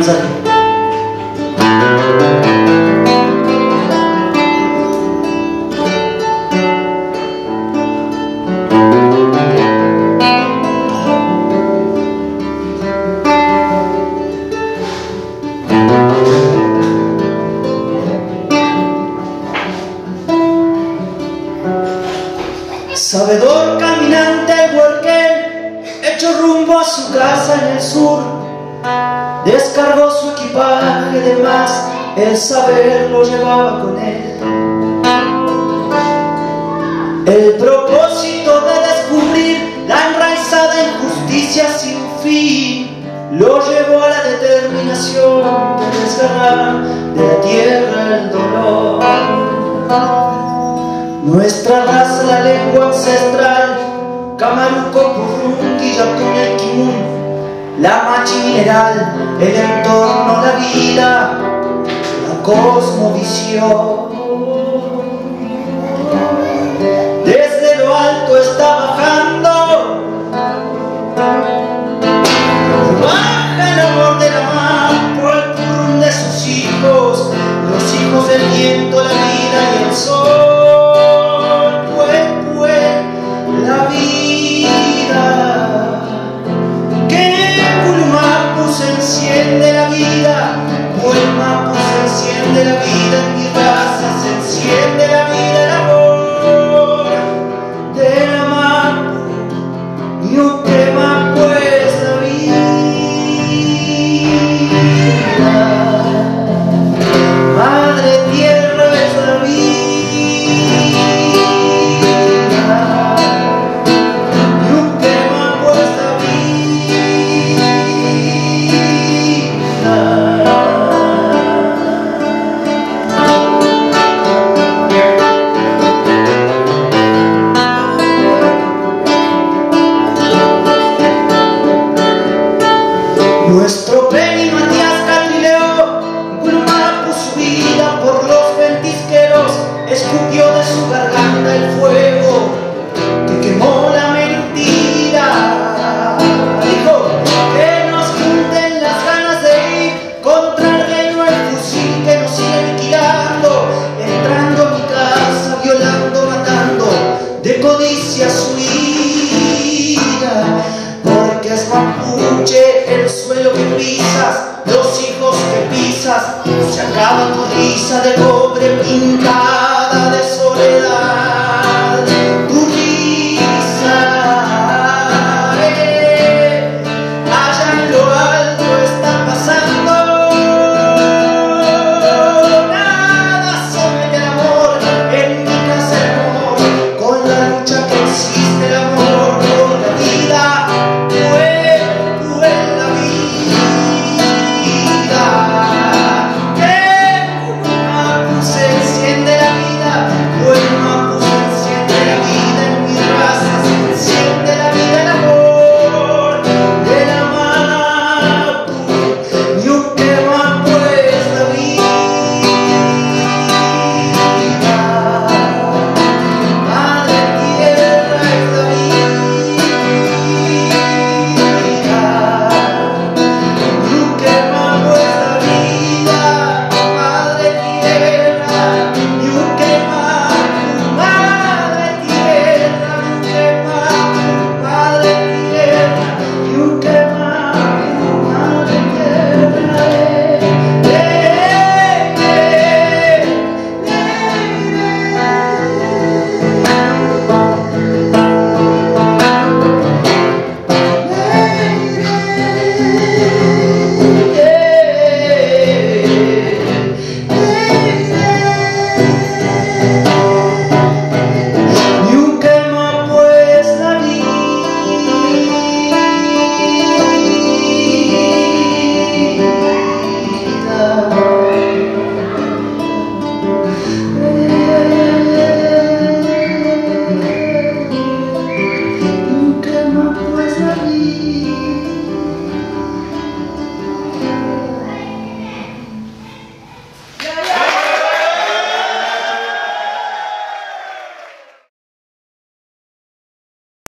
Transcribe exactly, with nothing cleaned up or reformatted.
mensaje. Sabedor caminante huelquén, hecho rumbo a su casa en el sur, descargó su equipaje de más, el saber lo llevaba con él. El propósito de descubrir la enraizada injusticia sin fin lo llevó a la determinación de desgarrar de la tierra el dolor. Nuestra raza, la lengua ancestral, Camaruco, Purrunqui, Yatuña y Quimún, la machi mineral, el entorno, la vida, la cosmovisión. Desde lo alto está bajando, baja el amor de la mar por el purrún de sus hijos, los hijos del viento, la vida y el sol. Nuestro Beni Matías Catrileo, Gulumá puso vida por los ventisqueros, escupió de su garganta el fuego que quemó la mentira. Dijo que nos junten las ganas de ir contra el reino, el fusil que nos siguen tirando, entrando a mi casa, violando, matando, de codicia su vida, porque es mapuche. El suelo que pisas, los hijos que pisas, se acaba tu risa de pobre pintada de soledad.